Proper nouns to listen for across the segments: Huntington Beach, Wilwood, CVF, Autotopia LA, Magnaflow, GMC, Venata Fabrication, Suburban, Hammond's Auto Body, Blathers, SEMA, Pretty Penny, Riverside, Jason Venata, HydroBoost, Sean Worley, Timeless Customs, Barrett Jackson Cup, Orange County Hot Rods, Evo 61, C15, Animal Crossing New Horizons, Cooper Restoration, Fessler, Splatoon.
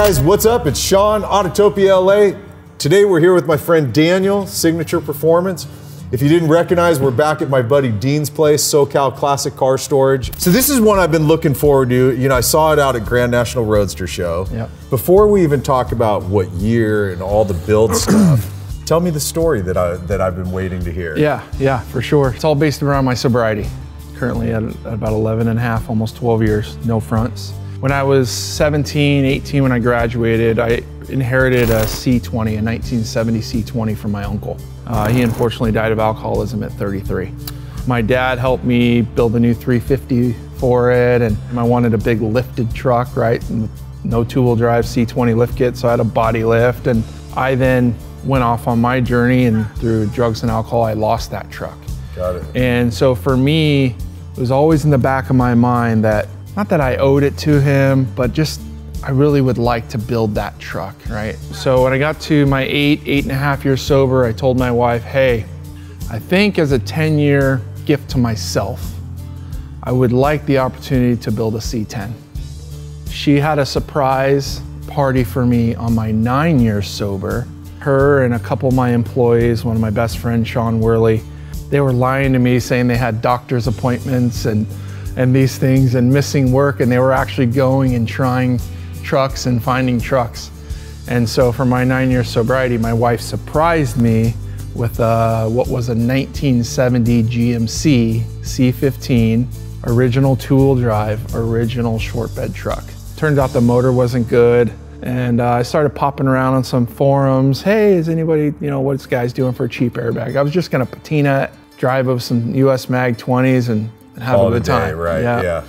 guys, what's up? It's Sean, Autotopia LA. Today we're here with my friend Daniel, Signature Performance. If you didn't recognize, we're back at my buddy Dean's place, SoCal Classic Car Storage. So this is one I've been looking forward to. You know, I saw it out at Grand National Roadster Show. Yep. Before we even talk about what year and all the build stuff, tell me the story that I've been waiting to hear. Yeah, for sure. It's all based around my sobriety. Currently at about 11 and a half, almost 12 years, no fronts. When I was 17, 18, when I graduated, I inherited a C20, a 1970 C20 from my uncle. He unfortunately died of alcoholism at 33. My dad helped me build a new 350 for it, and I wanted a big lifted truck, right? And no two-wheel drive C20 lift kit, so I had a body lift, and I then went off on my journey, and through drugs and alcohol, I lost that truck. Got it. And so for me, it was always in the back of my mind that, not that I owed it to him, but just I really would like to build that truck, right? So when I got to my eight and a half years sober, I told my wife, hey, I think as a 10-year gift to myself, I would like the opportunity to build a C10. She had a surprise party for me on my 9 years sober. Her and a couple of my employees, one of my best friends, Sean Worley, they were lying to me saying they had doctor's appointments and these things and missing work, and they were actually going and trying trucks and finding trucks. And so for my 9 year sobriety, my wife surprised me with what was a 1970 GMC C15, original two-wheel drive, original short bed truck. Turned out the motor wasn't good, and I started popping around on some forums. Hey, is anybody, you know, what's guys doing for a cheap airbag? I was just gonna patina, drive up some US MAG 20s and have a good time. Right, yeah.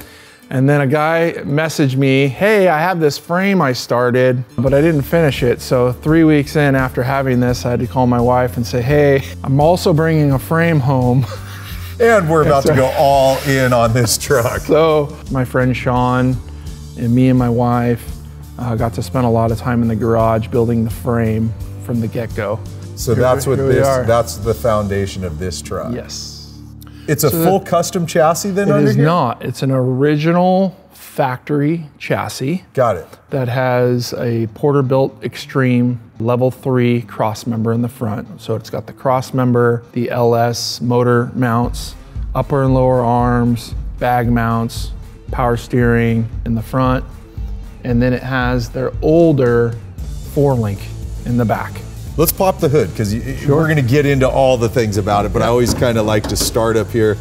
And then a guy messaged me, hey, I have this frame I started, but I didn't finish it. So 3 weeks in after having this, I had to call my wife and say, hey, I'm also bringing a frame home. And we're about to go all in on this truck. So my friend Sean and me and my wife got to spend a lot of time in the garage building the frame from the get-go. So that's what this, that's the foundation of this truck. Yes. It's a full custom chassis then under here? It is not. It's an original factory chassis. Got it. That has a Porterbuilt Extreme level 3 cross member in the front. So it's got the cross member, the LS motor mounts, upper and lower arms, bag mounts, power steering in the front. And then it has their older 4-link in the back. Let's pop the hood, because we're going to get into all the things about it, but I always kind of like to start up here.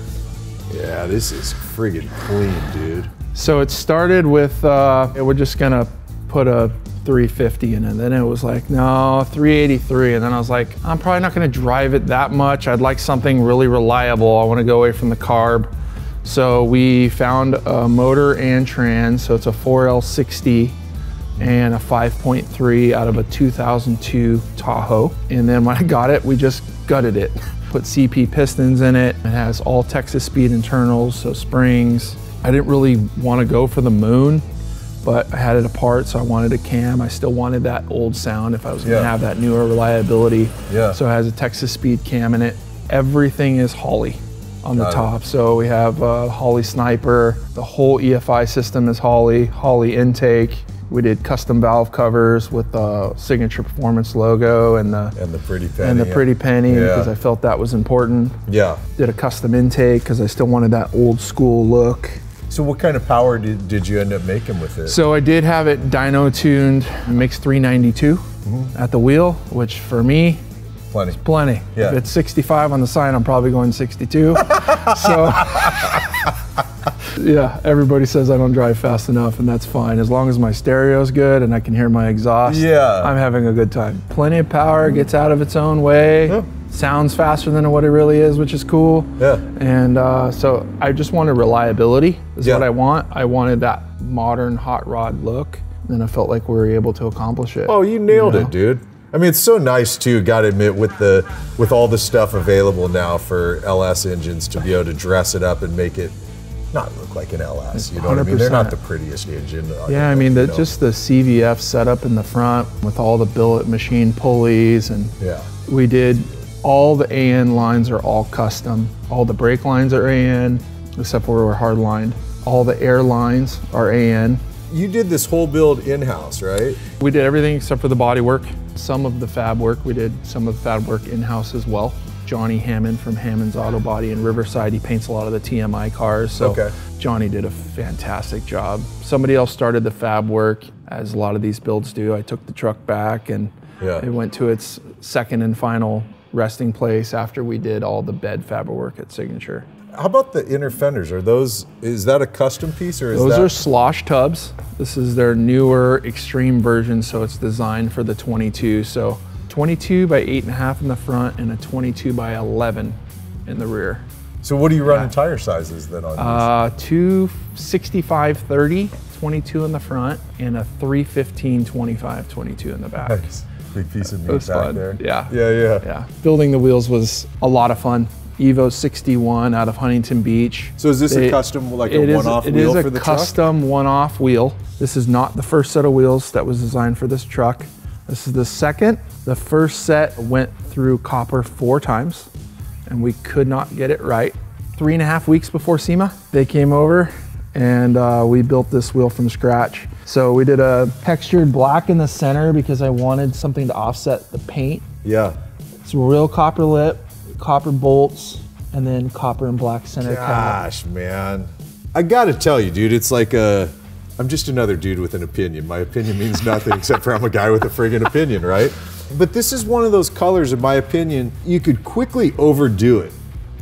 Yeah, this is friggin' clean, dude. So it started with, we're just going to put a 350 in it. Then it was like, no, 383. And then I was like, I'm probably not going to drive it that much. I'd like something really reliable. I want to go away from the carb. So we found a motor and trans, so it's a 4L60. And a 5.3 out of a 2002 Tahoe. And then when I got it, we just gutted it. Put CP pistons in it. It has all Texas Speed internals, so springs. I didn't really want to go for the moon, but I had it apart, so I wanted a cam. I still wanted that old sound if I was gonna have that newer reliability. Yeah. So it has a Texas Speed cam in it. Everything is Holley on the top. So we have Holley Sniper. The whole EFI system is Holley, Holley intake. We did custom valve covers with the Signature Performance logo and the pretty penny because I felt that was important. Yeah. Did a custom intake because I still wanted that old school look. So what kind of power did you end up making with it? So I did have it dyno tuned. It makes 392 at the wheel, which for me, plenty. It's plenty. Yeah. If it's 65 on the sign, I'm probably going 62. So. Yeah, everybody says I don't drive fast enough, and that's fine. As long as my stereo's good and I can hear my exhaust, I'm having a good time. Plenty of power, gets out of its own way, sounds faster than what it really is, which is cool. Yeah. And so I just wanted reliability is what I want. I wanted that modern hot rod look, and I felt like we were able to accomplish it. Oh, you nailed it, dude. I mean, it's so nice too, gotta admit, with all the stuff available now for LS engines to be able to dress it up and make it not look like an LS, you know what I mean? They're not the prettiest engine. Yeah, I mean, just the CVF setup in the front with all the billet machine pulleys, and we did all the AN lines are all custom. All the brake lines are AN, except for where we're hard lined. All the air lines are AN. You did this whole build in-house, right? We did everything except for the body work. Some of the fab work, we did some of the fab work in-house as well. Johnny Hammond from Hammond's Auto Body in Riverside, he paints a lot of the TMI cars, so okay. Johnny did a fantastic job. Somebody else started the fab work, as a lot of these builds do. I took the truck back and it went to its second and final resting place after we did all the bed fab work at Signature. How about the inner fenders? Are those, is that a custom piece or is that? Those are slosh tubs. This is their newer extreme version, so it's designed for the 22. So 22 by 8.5 in the front and a 22 by 11 in the rear. So what do you run in tire sizes then on these? 265/30, 22 in the front, and a 315/25, 22 in the back. Nice. Big piece of meat back there. Yeah. Yeah, yeah. Yeah. Building the wheels was a lot of fun. Evo 61 out of Huntington Beach. So is this a custom, like a one-off wheel for the truck? It is a custom one-off wheel. This is not the first set of wheels that was designed for this truck. This is the second. The first set went through copper 4 times and we could not get it right. 3.5 weeks before SEMA, they came over and we built this wheel from scratch. So we did a textured black in the center because I wanted something to offset the paint. Yeah. It's a real copper lip, copper bolts, and then copper and black center. Gosh, man. I gotta tell you, dude, it's like a, I'm just another dude with an opinion. My opinion means nothing except for I'm a guy with a friggin' opinion, right? But this is one of those colors, in my opinion, you could quickly overdo it.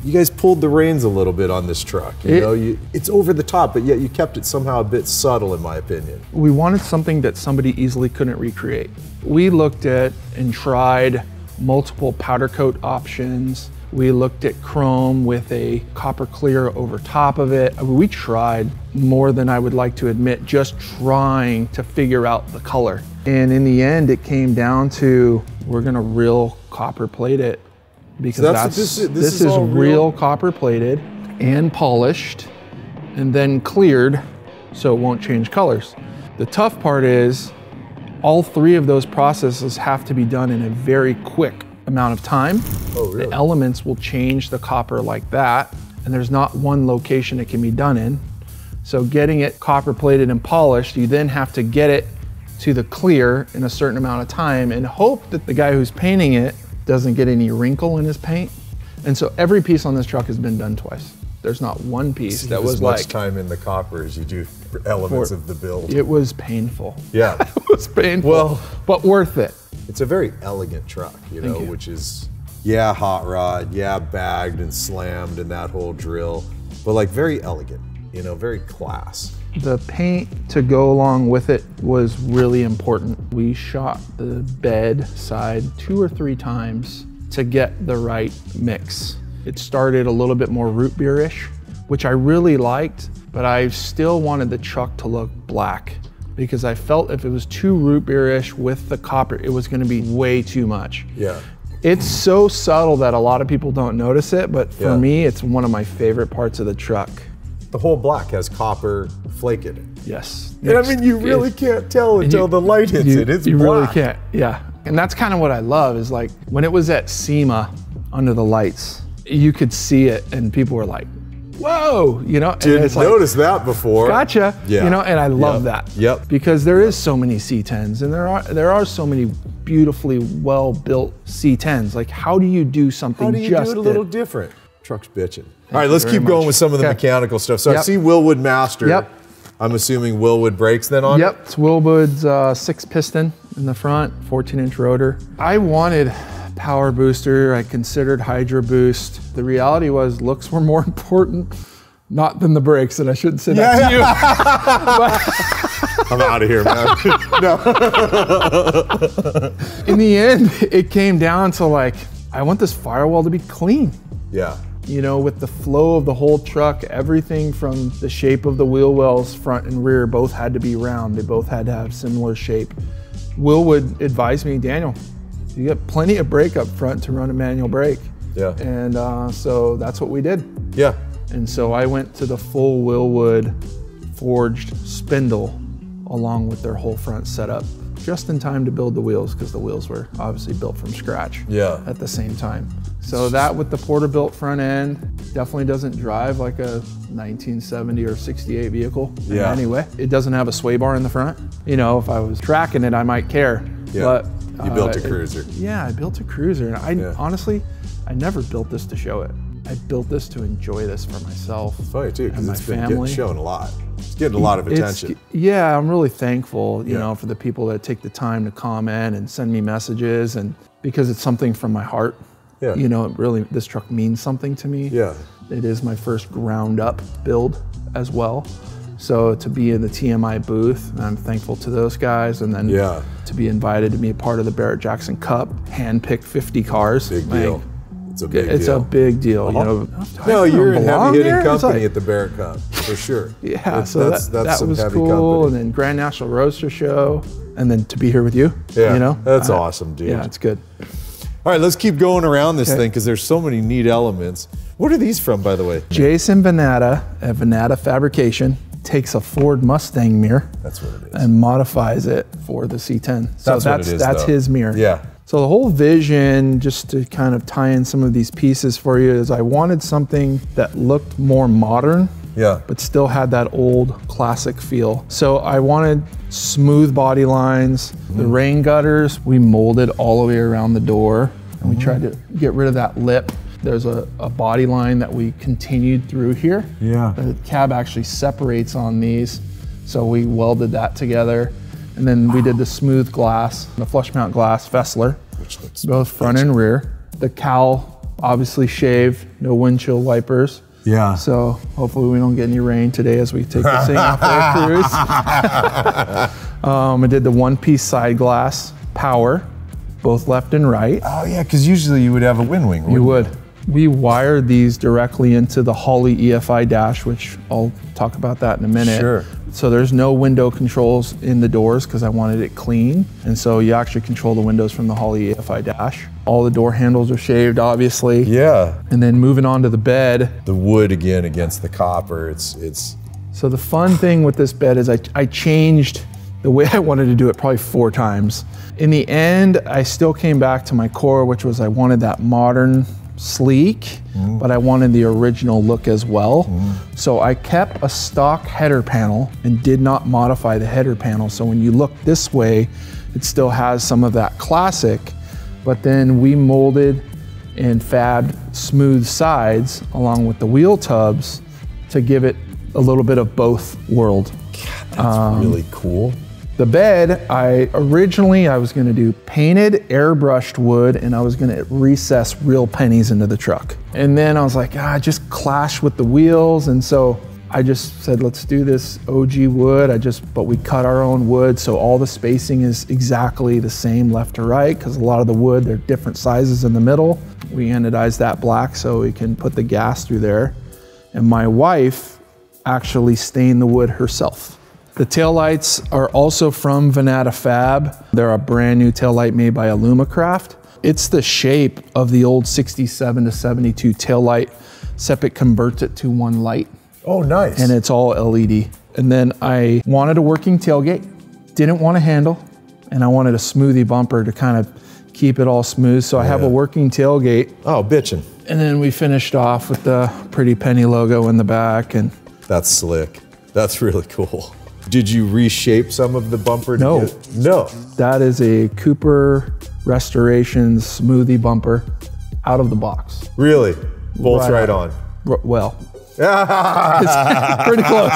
You guys pulled the reins a little bit on this truck. It's over the top, but yet you kept it somehow a bit subtle, in my opinion. We wanted something that somebody easily couldn't recreate. We looked at and tried multiple powder coat options. We looked at chrome with a copper clear over top of it. I mean, we tried more than I would like to admit, just trying to figure out the color. And in the end, it came down to, we're gonna real copper plate it, because so this is real copper plated and polished and then cleared so it won't change colors. The tough part is all 3 of those processes have to be done in a very quick amount of time. Oh, really? The elements will change the copper like that, and there's not one location it can be done in. So getting it copper plated and polished, you then have to get it to the clear in a certain amount of time and hope that the guy who's painting it doesn't get any wrinkle in his paint. And so every piece on this truck has been done twice. There's not one piece that was like— as much time in the copper as you do elements of the build. It was painful. Yeah. It was painful, well, but worth it. It's a very elegant truck, you know, which is, yeah, hot rod, yeah, bagged and slammed and that whole drill, but like very elegant, you know, very class. The paint to go along with it was really important. We shot the bed side 2 or 3 times to get the right mix. It started a little bit more root beer-ish, which I really liked, but I still wanted the truck to look black because I felt if it was too root beer-ish with the copper, it was gonna be way too much. Yeah. It's so subtle that a lot of people don't notice it, but for me, it's one of my favorite parts of the truck. The whole black has copper flake in it. Yes. And I mean, you really can't tell until the light hits it. It's black. You really can't, yeah. And that's kind of what I love is like, when it was at SEMA under the lights, you could see it and people were like, whoa, you know? Didn't notice that before. Gotcha, you know, and I love that. Yep. Because there is so many C10s and there are so many beautifully well-built C10s. Like, how do you do something just— how do you do it a little different? Truck's bitching. All right, let's keep going with some of the mechanical stuff. So I see Wilwood Master. Yep. I'm assuming Wilwood brakes then on it? It's Wilwood's 6-piston in the front, 14-inch rotor. I wanted power booster, I considered Hydro Boost. The reality was looks were more important, not than the brakes, and I shouldn't say that to you. I'm out of here, man. In the end, it came down to like, I want this firewall to be clean. Yeah. You know, with the flow of the whole truck, everything from the shape of the wheel wells, front and rear, both had to be round. They both had to have similar shape. Wilwood advised me, Daniel, you get plenty of brake up front to run a manual brake. Yeah. And so that's what we did. Yeah. And so I went to the full Wilwood forged spindle along with their whole front setup, just in time to build the wheels because the wheels were obviously built from scratch at the same time. So that with the Porterbuilt front end definitely doesn't drive like a 1970 or 68 vehicle in any way. It doesn't have a sway bar in the front. You know, if I was tracking it, I might care. Yeah. But you built a cruiser. I built a cruiser. And honestly, I never built this to show it. I built this to enjoy this for myself. Oh, yeah, too, because it's family. Been shown a lot. It's getting a lot of attention. Yeah, I'm really thankful, you know, for the people that take the time to comment and send me messages, and because it's something from my heart. Yeah. You know, it really, this truck means something to me. Yeah. It is my first ground up build as well. So to be in the TMI booth, I'm thankful to those guys. And then to be invited to be a part of the Barrett Jackson Cup, handpicked 50 cars. Big deal. It's a big deal. It's a big deal. You know, no, you're in heavy hitting company at the Barrett Cup, for sure. So that's that was cool. Company. And then Grand National Roadster Show. And then to be here with you. Yeah. You know? That's awesome, dude. Yeah, it's good. All right, let's keep going around this thing because there's so many neat elements. What are these from, by the way? Jason Venata at Venata Fabrication takes a Ford Mustang mirror. That's what it is. And modifies it for the C10. So that's his mirror. Yeah. So the whole vision, just to kind of tie in some of these pieces for you, is I wanted something that looked more modern, but still had that old classic feel. So I wanted smooth body lines, the rain gutters, we molded all the way around the door, and we tried to get rid of that lip. There's a body line that we continued through here. Yeah. The cab actually separates on these, so we welded that together. And then we did the smooth glass, the flush mount glass Fessler, which looks both front and rear. The cowl, obviously shaved, no windshield wipers. Yeah. So hopefully we don't get any rain today as we take this thing off our cruise. I did the one-piece side glass power, both left and right. Oh yeah, because usually you would have a wind wing. You would. We wired these directly into the Holley EFI dash, which I'll talk about that in a minute. Sure. So there's no window controls in the doors because I wanted it clean. And so you actually control the windows from the Holley EFI dash. All the door handles are shaved, obviously. Yeah. And then moving on to the bed. The wood again against the copper, it's. So the fun thing with this bed is I changed the way I wanted to do it probably 4 times. In the end, I still came back to my core, which was I wanted that modern, sleek, but I wanted the original look as well. So I kept a stock header panel and did not modify the header panel. So when you look this way, it still has some of that classic, but then we molded and fabbed smooth sides along with the wheel tubs to give it a little bit of both world. God, that's really cool. The bed, I was gonna do painted airbrushed wood, and I was gonna recess real pennies into the truck. And then I was like, just clash with the wheels. And so I just said, let's do this OG wood. But we cut our own wood. So all the spacing is exactly the same left to right, because a lot of the wood, they're different sizes in the middle. We anodized that black so we can put the gas through there. And my wife actually stained the wood herself. The taillights are also from Venata Fab. They're a brand new taillight made by Alumacraft. It's the shape of the old 67 to 72 taillight, except it converts it to one light. Oh, nice. And it's all LED. And then I wanted a working tailgate, didn't want a handle, and I wanted a smoothie bumper to kind of keep it all smooth. So I have a working tailgate. Oh, bitchin'. And then we finished off with the pretty penny logo in the back. And that's slick. That's really cool. Did you reshape some of the bumper? No. No. That is a Cooper Restoration smoothie bumper out of the box. Really? Bolts right on. Well, it's pretty close.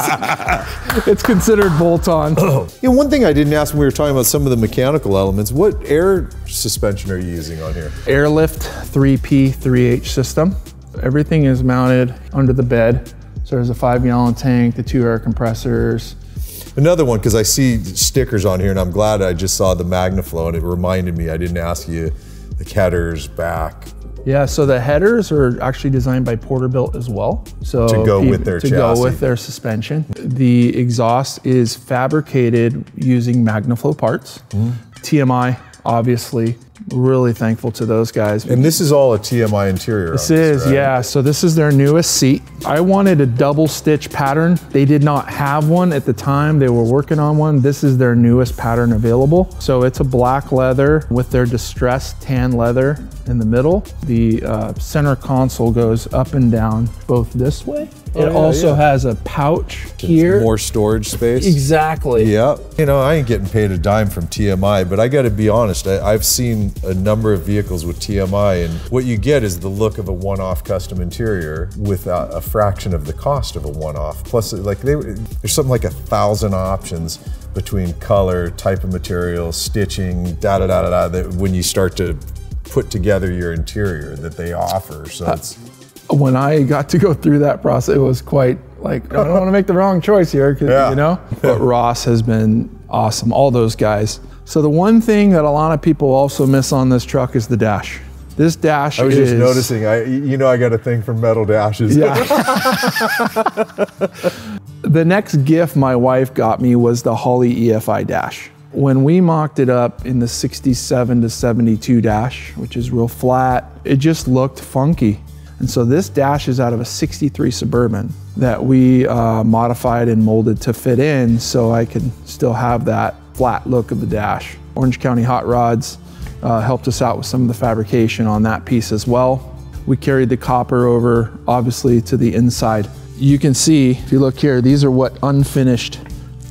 It's considered bolt on. You know, one thing I didn't ask when we were talking about some of the mechanical elements, what air suspension are you using on here? Airlift 3P 3H system. Everything is mounted under the bed. So there's a 5-gallon tank, the 2 air compressors. Another one, because I see stickers on here, and I'm glad I just saw the Magnaflow, and it reminded me, I didn't ask you, the headers back. Yeah, so the headers are actually designed by Porterbuilt as well. So to go with their chassis. To go with their suspension. The exhaust is fabricated using Magnaflow parts. TMI, obviously, really thankful to those guys. And this is all a TMI interior. This is, right? Yeah, so this is their newest seat. I wanted a double stitch pattern. They did not have one at the time. They were working on one. This is their newest pattern available. So it's a black leather with their distressed tan leather in the middle. The center console goes up and down both this way. Oh, it also has a pouch here. More storage space. Exactly. Yeah. You know, I ain't getting paid a dime from TMI, but I gotta be honest, I've seen a number of vehicles with TMI, and what you get is the look of a one-off custom interior with a fraction of the cost of a one-off. Plus, like, there's something like 1,000 options between color, type of material, stitching, da-da-da-da-da, that when you start to put together your interior that they offer, so it's... When I got to go through that process, it was quite like, I don't want to make the wrong choice here, because you know. But Ross has been awesome, all those guys. So the one thing that a lot of people also miss on this truck is the dash. This dash is... I was just noticing, you know I got a thing for metal dashes. Yeah. The next gift my wife got me was the Holley EFI dash. When we mocked it up in the 67 to 72 dash, which is real flat, it just looked funky. And so this dash is out of a 63 Suburban that we modified and molded to fit in, so I can still have that flat look of the dash. Orange County Hot Rods helped us out with some of the fabrication on that piece as well. We carried the copper over, obviously, to the inside. You can see, if you look here, these are what unfinished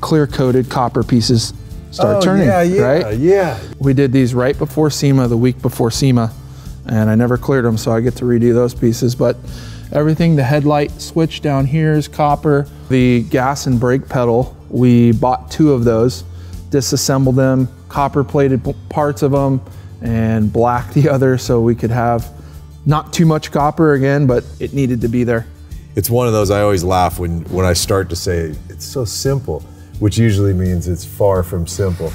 clear-coated copper pieces start turning, right? Yeah. We did these right before SEMA, the week before SEMA, and I never cleared them, so I get to redo those pieces. But everything, the headlight switch down here is copper. The gas and brake pedal, we bought 2 of those, disassembled them, copper-plated parts of them, and blacked the other so we could have not too much copper again, but it needed to be there. It's one of those, I always laugh when I start to say, it's so simple, which usually means it's far from simple.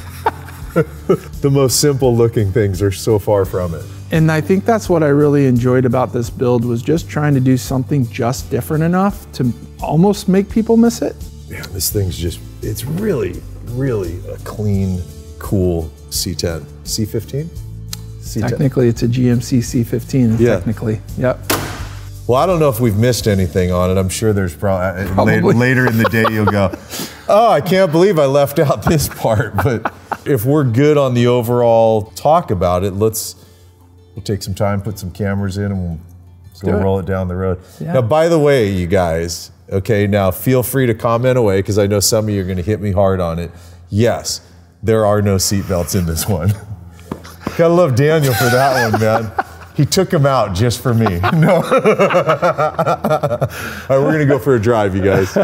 The most simple looking things are so far from it. And I think that's what I really enjoyed about this build, was just trying to do something just different enough to almost make people miss it. Yeah, this thing's just, it's really, really a clean, cool C10. C15? C10. Technically, it's a GMC C15, technically, yep. Well, I don't know if we've missed anything on it. I'm sure there's probably. Later in the day you'll go, oh, I can't believe I left out this part. But if we're good on the overall talk about it, we'll take some time, put some cameras in, and we'll roll it down the road. Yeah. Now, by the way, you guys, okay, now feel free to comment away, because I know some of you are going to hit me hard on it. Yes, there are no seatbelts in this one. Gotta love Daniel for that one, man. He took him out just for me. No. All right, we're gonna go for a drive, you guys.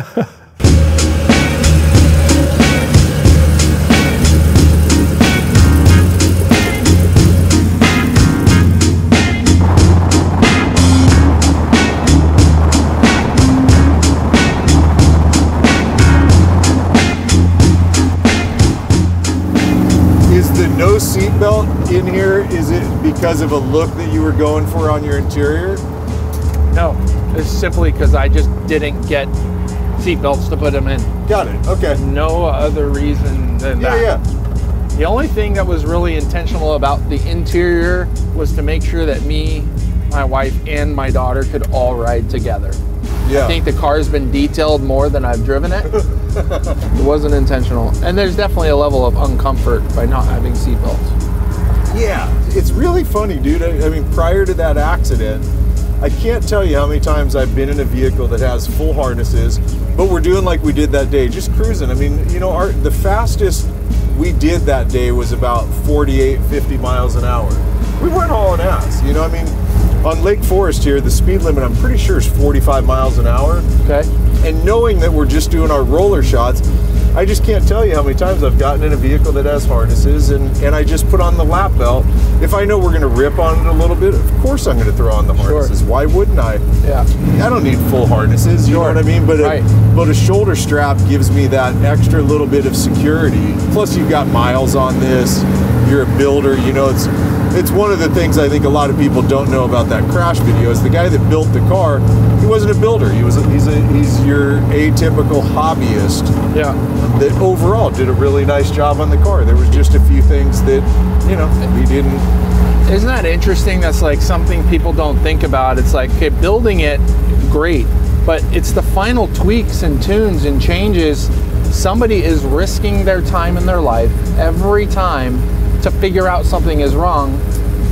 Seatbelt in here, is it because of a look that you were going for on your interior? No, it's simply because I just didn't get seatbelts to put them in. Got it, okay. No other reason than that. Yeah. The only thing that was really intentional about the interior was to make sure that me, my wife, and my daughter could all ride together. Yeah. I think the car's been detailed more than I've driven it. It wasn't intentional. And there's definitely a level of uncomfort by not having seatbelts. Yeah, it's really funny, dude. I mean, prior to that accident, I can't tell you how many times I've been in a vehicle that has full harnesses, but we're doing like we did that day, just cruising. I mean, you know, the fastest we did that day was about 48, 50 miles an hour. We weren't hauling ass, you know what I mean? On Lake Forest here, the speed limit, I'm pretty sure, is 45 miles an hour. Okay. And knowing that we're just doing our roller shots, I just can't tell you how many times I've gotten in a vehicle that has harnesses, and I just put on the lap belt. If I know we're gonna rip on it a little bit, of course I'm gonna throw on the harnesses. Sure. Why wouldn't I? Yeah. I don't need full harnesses, you know what I mean? But, but a shoulder strap gives me that extra little bit of security. Plus you've got miles on this, you're a builder, you know, it's one of the things I think a lot of people don't know about that crash video is the guy that built the car, he wasn't a builder. He's your atypical hobbyist. Yeah. That overall did a really nice job on the car. There was just a few things that, you know, he didn't. Isn't that interesting? That's like something people don't think about. It's like, okay, building it, great, but it's the final tweaks and tunes and changes. Somebody is risking their time in their life every time to figure out something is wrong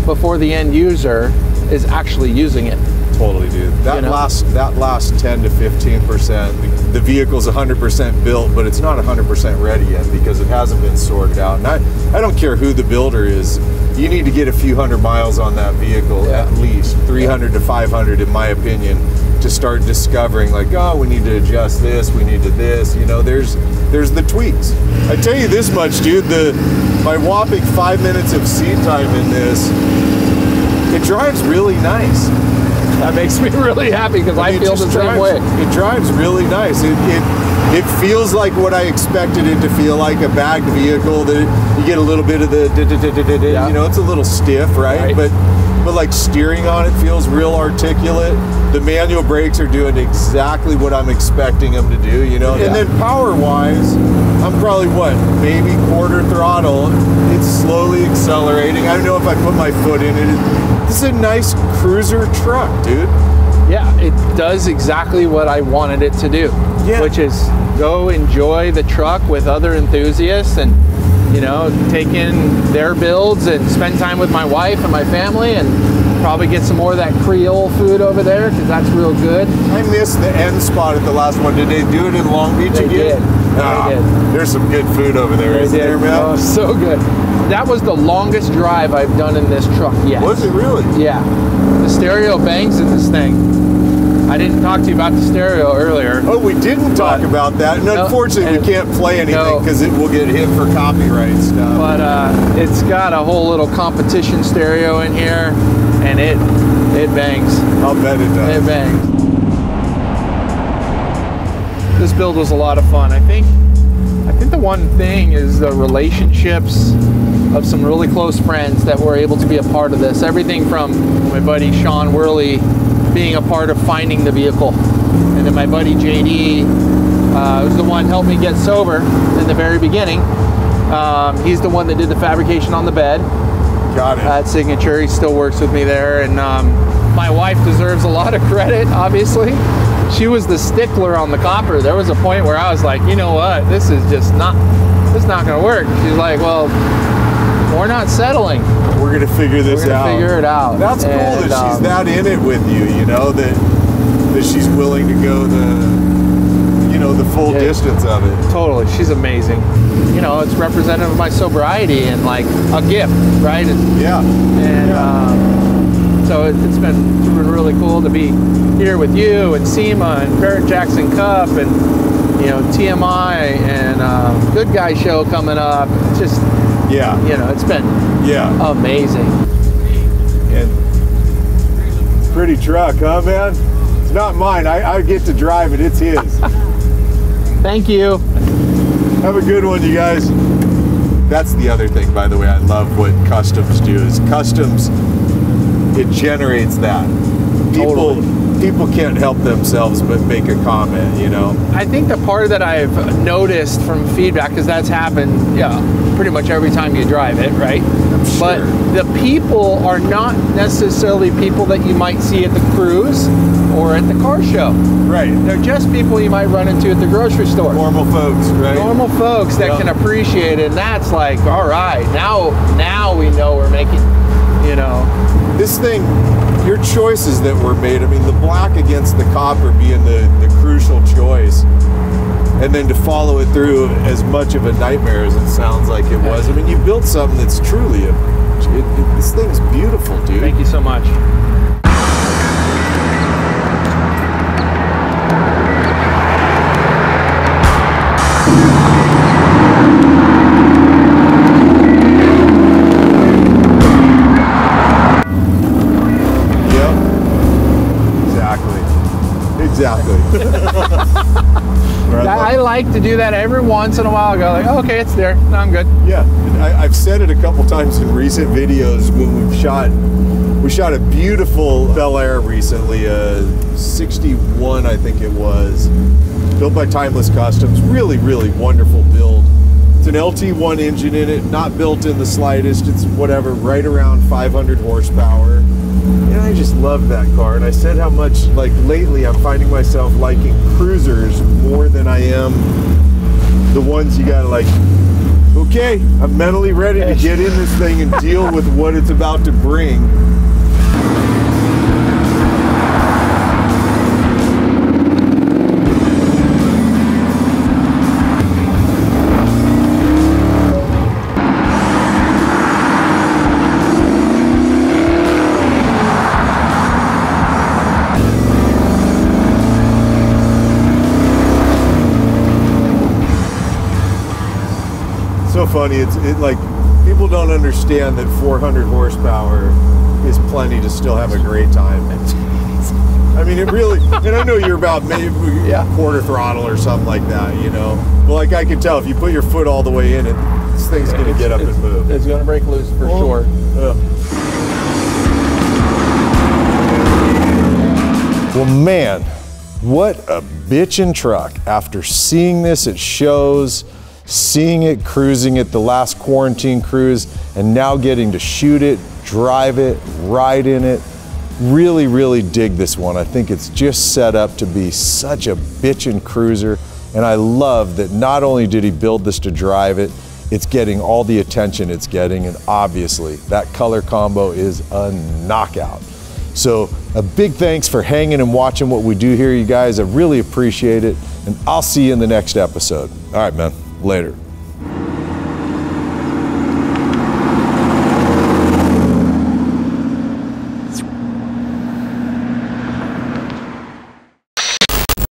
before the end user is actually using it. Totally, dude. That last 10 to 15%, the vehicle's 100% built, but it's not 100% ready yet because it hasn't been sorted out. And I don't care who the builder is, you need to get a few hundred miles on that vehicle, at least 300 to 500 in my opinion, to start discovering like, oh, we need to adjust this, we need to this, you know, there's the tweaks. I tell you this much, dude, my whopping 5 minutes of seat time in this, it drives really nice. That makes me really happy because I feel the same way. It drives really nice. It feels like what I expected it to feel like, a bagged vehicle that you get a little bit of the, you know, it's a little stiff, right? But like steering on it feels real articulate. The manual brakes are doing exactly what I'm expecting them to do, you know? And then power-wise, I'm probably what, maybe quarter throttle. It's slowly accelerating. I don't know if I put my foot in it. This is a nice cruiser truck, dude. Yeah, it does exactly what I wanted it to do, which is go enjoy the truck with other enthusiasts and, you know, take in their builds and spend time with my wife and my family and probably get some more of that Creole food over there because that's real good. I missed the end spot at the last one. Did they do it in Long Beach again? They did. Nah, they did. There's some good food over there, isn't there, man? Oh, so good. That was the longest drive I've done in this truck yet. Was it really? Yeah. The stereo bangs in this thing. I didn't talk to you about the stereo earlier. Oh, we didn't talk about that. And no, unfortunately, we can't play anything because it will get hit for copyright stuff. But it's got a whole little competition stereo in here, and it bangs. I'll bet it does. It bangs. This build was a lot of fun. I think the one thing is the relationships of some really close friends that were able to be a part of this. Everything from my buddy Sean Worley being a part of finding the vehicle, and then my buddy JD, who's the one helped me get sober in the very beginning. He's the one that did the fabrication on the bed. Got it. At Signature, he still works with me there, and my wife deserves a lot of credit, obviously. She was the stickler on the copper. There was a point where I was like, you know what, this is just not, this is not gonna work. She's like, well, we're not settling. We're gonna figure this out. We're gonna figure it out. That's cool that she's that in it with you, you know, that she's willing to go the, you know, the full distance of it. Totally, she's amazing. You know, it's representative of my sobriety and like a gift, right? So it's been really cool to be here with you and SEMA and Barrett Jackson Cup and, you know, TMI and Good Guy Show coming up. It's just, you know, it's been amazing. And pretty truck, huh, man? It's not mine. I get to drive it. It's his. Thank you. Have a good one, you guys. That's the other thing, by the way, I love what customs do is customs... It generates that. People can't help themselves but make a comment, you know? I think the part that I've noticed from feedback, because that's happened pretty much every time you drive it, right? I'm sure. But the people are not necessarily people that you might see at the cruise or at the car show. Right. They're just people you might run into at the grocery store. Normal folks, right? Normal folks that can appreciate it, and that's like, all right, now we know we're making, you know, this thing, your choices that were made, I mean, the black against the copper being the crucial choice, and then to follow it through as much of a nightmare as it sounds like it was. I mean, you built something that's truly, this thing's beautiful, dude. Thank you so much. I like to do that every once in a while. I go like, okay, it's there. No, I'm good. Yeah, I've said it a couple times in recent videos when we shot a beautiful Bel Air recently, a 61, I think it was, built by Timeless Customs. Really, really wonderful build. It's an LT1 engine in it, not built in the slightest. It's whatever, right around 500 horsepower. And I just love that car, and I said how much, like, lately I'm finding myself liking cruisers more than I am the ones you gotta, like, okay, I'm mentally ready to get in this thing and deal with what it's about to bring. Funny, it's like people don't understand that 400 horsepower is plenty to still have a great time. I mean, it really, and I know you're about maybe quarter throttle or something like that, you know. But like I can tell, if you put your foot all the way in it, this thing's gonna get up and move. It's gonna break loose for sure. Well, man, what a bitchin' truck! After seeing this at shows, seeing it cruising at the last quarantine cruise, and now getting to shoot it, drive it, ride in it. Really, really dig this one. I think it's just set up to be such a bitchin' cruiser. And I love that not only did he build this to drive it, it's getting all the attention it's getting. And obviously that color combo is a knockout. So a big thanks for hanging and watching what we do here, you guys. I really appreciate it. And I'll see you in the next episode. All right, man. Later.